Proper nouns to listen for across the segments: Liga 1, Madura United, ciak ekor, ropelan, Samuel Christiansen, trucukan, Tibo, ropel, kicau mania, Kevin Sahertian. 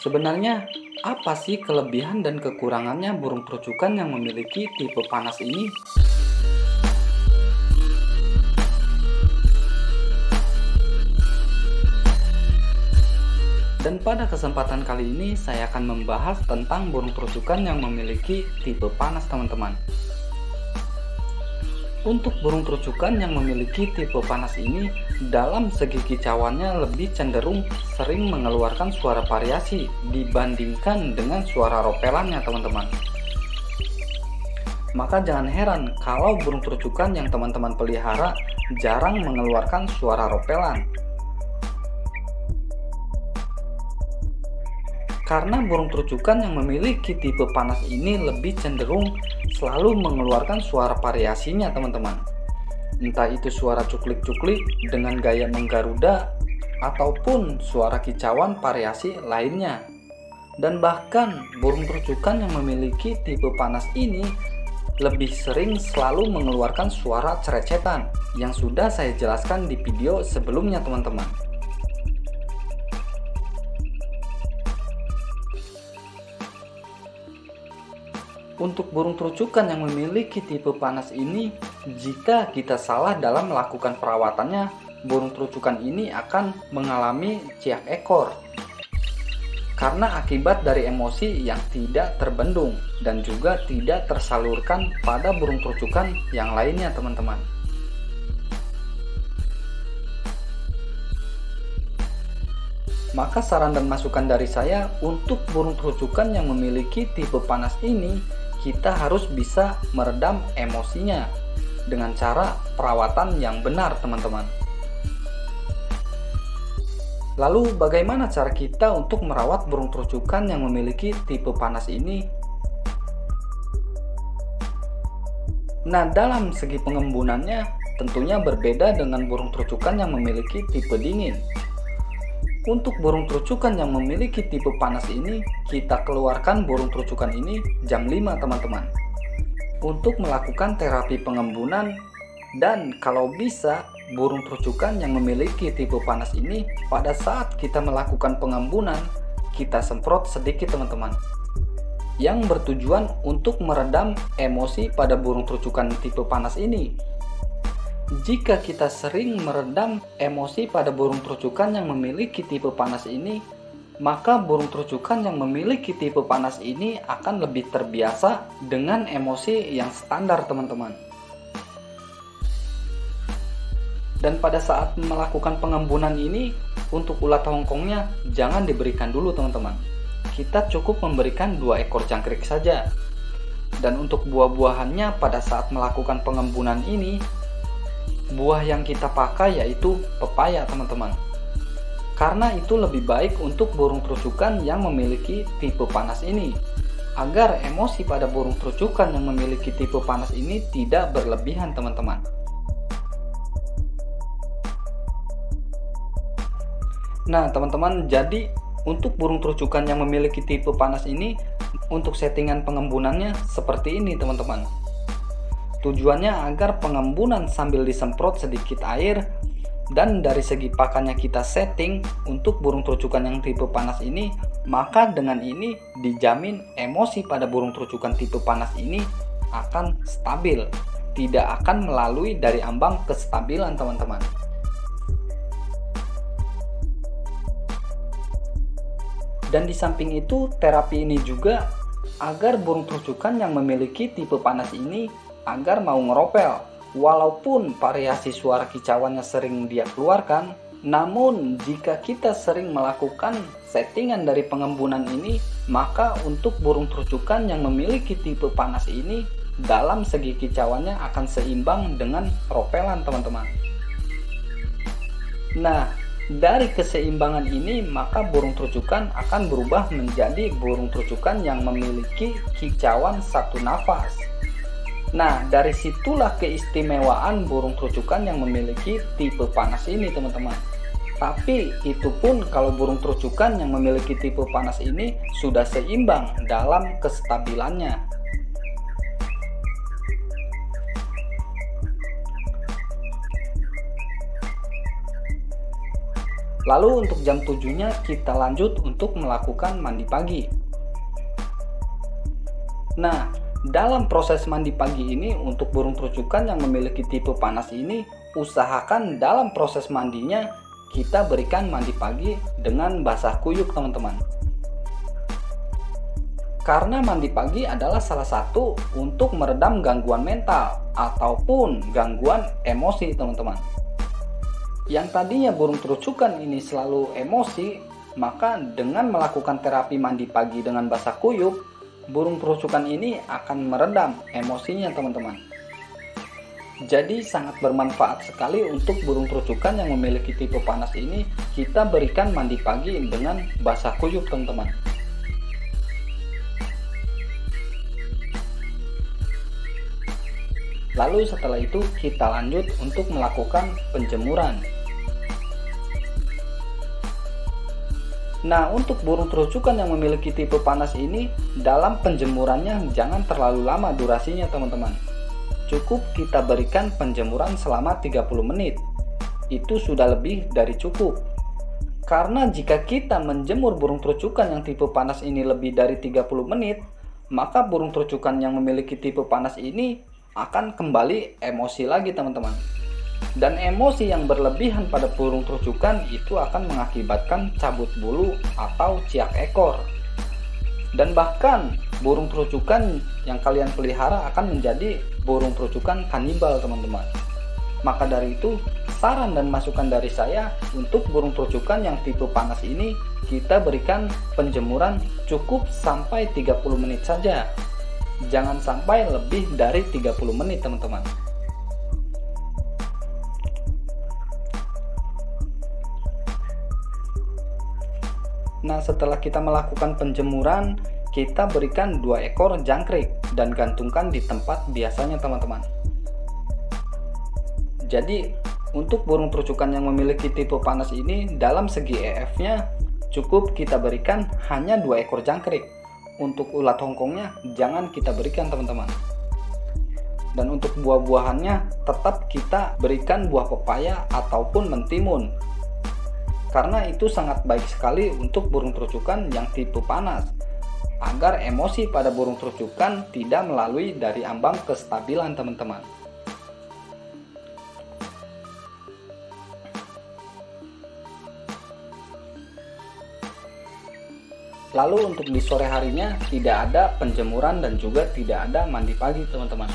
Sebenarnya, apa sih kelebihan dan kekurangannya burung trucukan yang memiliki tipe panas ini? Dan pada kesempatan kali ini saya akan membahas tentang burung trucukan yang memiliki tipe panas, teman-teman. Untuk burung trucukan yang memiliki tipe panas ini, dalam segi kicauannya lebih cenderung sering mengeluarkan suara variasi dibandingkan dengan suara ropelannya, teman-teman. Maka jangan heran kalau burung trucukan yang teman-teman pelihara jarang mengeluarkan suara ropelan. Karena burung trucukan yang memiliki tipe panas ini lebih cenderung selalu mengeluarkan suara variasinya, teman-teman. Entah itu suara cuklik-cuklik dengan gaya menggaruda ataupun suara kicauan variasi lainnya. Dan bahkan burung trucukan yang memiliki tipe panas ini lebih sering selalu mengeluarkan suara cerecetan yang sudah saya jelaskan di video sebelumnya, teman-teman. Untuk burung trucukan yang memiliki tipe panas ini, jika kita salah dalam melakukan perawatannya, burung trucukan ini akan mengalami ciak ekor karena akibat dari emosi yang tidak terbendung dan juga tidak tersalurkan pada burung trucukan yang lainnya, teman-teman. Maka saran dan masukan dari saya untuk burung trucukan yang memiliki tipe panas ini, kita harus bisa meredam emosinya dengan cara perawatan yang benar, teman-teman. Lalu bagaimana cara kita untuk merawat burung trucukan yang memiliki tipe panas ini? Nah, dalam segi pengembunannya tentunya berbeda dengan burung trucukan yang memiliki tipe dingin. Untuk burung trucukan yang memiliki tipe panas ini, kita keluarkan burung trucukan ini jam 5, teman-teman, untuk melakukan terapi pengembunan. Dan kalau bisa, burung trucukan yang memiliki tipe panas ini pada saat kita melakukan pengembunan, kita semprot sedikit, teman-teman, yang bertujuan untuk meredam emosi pada burung trucukan tipe panas ini. Jika kita sering meredam emosi pada burung trucukan yang memiliki tipe panas ini, maka burung trucukan yang memiliki tipe panas ini akan lebih terbiasa dengan emosi yang standar, teman-teman. Dan pada saat melakukan pengembunan ini, untuk ulat hongkongnya jangan diberikan dulu, teman-teman. Kita cukup memberikan 2 ekor jangkrik saja. Dan untuk buah-buahannya pada saat melakukan pengembunan ini, buah yang kita pakai yaitu pepaya, teman-teman. Karena itu lebih baik untuk burung trucukan yang memiliki tipe panas ini, agar emosi pada burung trucukan yang memiliki tipe panas ini tidak berlebihan, teman-teman. Nah, teman-teman, jadi untuk burung trucukan yang memiliki tipe panas ini, untuk settingan pengembunannya seperti ini, teman-teman. Tujuannya agar pengembunan sambil disemprot sedikit air, dan dari segi pakannya kita setting untuk burung trucukan yang tipe panas ini, maka dengan ini dijamin emosi pada burung trucukan tipe panas ini akan stabil, tidak akan melalui dari ambang kestabilan, teman-teman. Dan di samping itu, terapi ini juga agar burung trucukan yang memiliki tipe panas ini agar mau ngeropel. Walaupun variasi suara kicauannya sering dia keluarkan, namun jika kita sering melakukan settingan dari pengembunan ini, maka untuk burung trucukan yang memiliki tipe panas ini dalam segi kicauannya akan seimbang dengan ropelan, teman-teman. Nah, dari keseimbangan ini maka burung trucukan akan berubah menjadi burung trucukan yang memiliki kicauan satu nafas. Nah, dari situlah keistimewaan burung trucukan yang memiliki tipe panas ini, teman-teman. Tapi itu pun kalau burung trucukan yang memiliki tipe panas ini sudah seimbang dalam kestabilannya. Lalu untuk jam 7-nya kita lanjut untuk melakukan mandi pagi. Nah, dalam proses mandi pagi ini untuk burung trucukan yang memiliki tipe panas ini, usahakan dalam proses mandinya kita berikan mandi pagi dengan basah kuyup, teman-teman. Karena mandi pagi adalah salah satu untuk meredam gangguan mental ataupun gangguan emosi, teman-teman. Yang tadinya burung trucukan ini selalu emosi, maka dengan melakukan terapi mandi pagi dengan basah kuyup, burung trucukan ini akan meredam emosinya, teman-teman. Jadi sangat bermanfaat sekali untuk burung trucukan yang memiliki tipe panas ini, kita berikan mandi pagi dengan basah kuyup, teman-teman. Lalu setelah itu kita lanjut untuk melakukan penjemuran. Nah, untuk burung trucukan yang memiliki tipe panas ini, dalam penjemurannya jangan terlalu lama durasinya, teman-teman. Cukup kita berikan penjemuran selama 30 menit. Itu sudah lebih dari cukup. Karena jika kita menjemur burung trucukan yang tipe panas ini lebih dari 30 menit, maka burung trucukan yang memiliki tipe panas ini akan kembali emosi lagi, teman-teman. Dan emosi yang berlebihan pada burung trucukan itu akan mengakibatkan cabut bulu atau ciak ekor. Dan bahkan burung trucukan yang kalian pelihara akan menjadi burung trucukan kanibal, teman-teman. Maka dari itu, saran dan masukan dari saya untuk burung trucukan yang tipe panas ini, kita berikan penjemuran cukup sampai 30 menit saja. Jangan sampai lebih dari 30 menit, teman-teman. Nah, setelah kita melakukan penjemuran, kita berikan 2 ekor jangkrik dan gantungkan di tempat biasanya, teman-teman. Jadi, untuk burung trucukan yang memiliki tipe panas ini, dalam segi EF-nya cukup kita berikan hanya 2 ekor jangkrik. Untuk ulat hongkongnya jangan kita berikan, teman-teman. Dan untuk buah-buahannya tetap kita berikan buah pepaya ataupun mentimun. Karena itu sangat baik sekali untuk burung trucukan yang tipe panas, agar emosi pada burung trucukan tidak melalui dari ambang kestabilan, teman-teman. Lalu untuk di sore harinya tidak ada penjemuran dan juga tidak ada mandi pagi, teman-teman.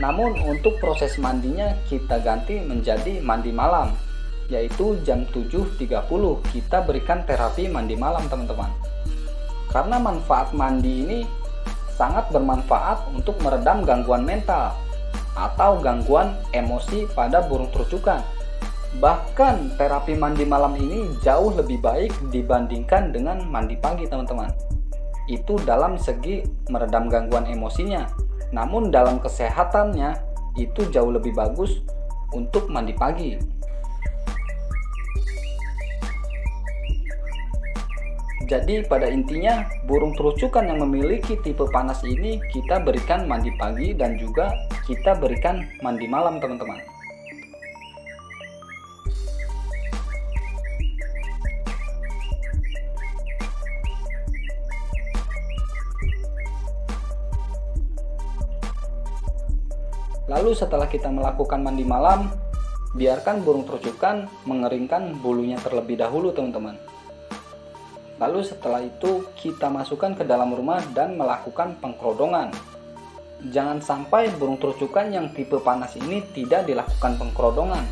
Namun untuk proses mandinya kita ganti menjadi mandi malam, yaitu jam 7.30 kita berikan terapi mandi malam, teman-teman. Karena manfaat mandi ini sangat bermanfaat untuk meredam gangguan mental atau gangguan emosi pada burung trucukan. Bahkan terapi mandi malam ini jauh lebih baik dibandingkan dengan mandi pagi, teman-teman. Itu dalam segi meredam gangguan emosinya. Namun dalam kesehatannya itu jauh lebih bagus untuk mandi pagi. Jadi pada intinya, burung trucukan yang memiliki tipe panas ini kita berikan mandi pagi dan juga kita berikan mandi malam, teman-teman. Lalu setelah kita melakukan mandi malam, biarkan burung trucukan mengeringkan bulunya terlebih dahulu, teman-teman. Lalu setelah itu kita masukkan ke dalam rumah dan melakukan pengkerodongan. Jangan sampai burung trucukan yang tipe panas ini tidak dilakukan pengkerodongan.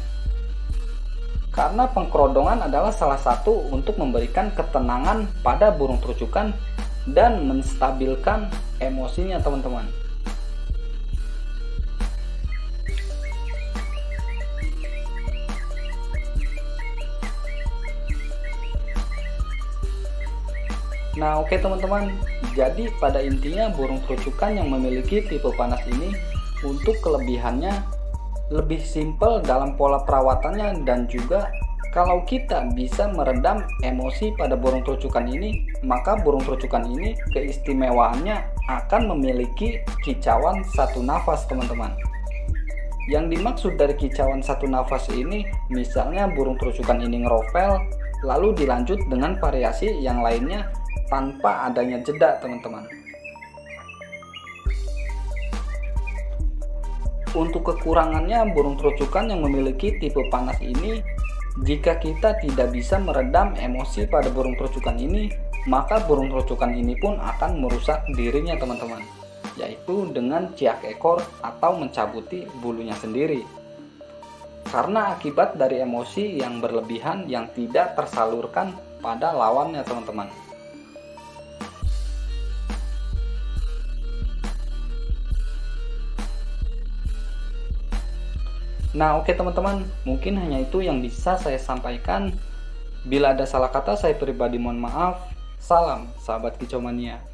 Karena pengkerodongan adalah salah satu untuk memberikan ketenangan pada burung trucukan dan menstabilkan emosinya, teman-teman. Nah, oke teman-teman, jadi pada intinya burung trucukan yang memiliki tipe panas ini untuk kelebihannya lebih simpel dalam pola perawatannya, dan juga kalau kita bisa meredam emosi pada burung trucukan ini, maka burung trucukan ini keistimewaannya akan memiliki kicauan satu nafas, teman-teman. Yang dimaksud dari kicauan satu nafas ini, misalnya burung trucukan ini ngerovel, lalu dilanjut dengan variasi yang lainnya tanpa adanya jeda, teman-teman. Untuk kekurangannya, burung trucukan yang memiliki tipe panas ini, jika kita tidak bisa meredam emosi pada burung trucukan ini, maka burung trucukan ini pun akan merusak dirinya, teman-teman, yaitu dengan ciak ekor atau mencabuti bulunya sendiri. Karena akibat dari emosi yang berlebihan yang tidak tersalurkan pada lawannya, teman-teman. Nah, oke teman-teman, mungkin hanya itu yang bisa saya sampaikan. Bila ada salah kata, saya pribadi mohon maaf. Salam, sahabat kicau mania.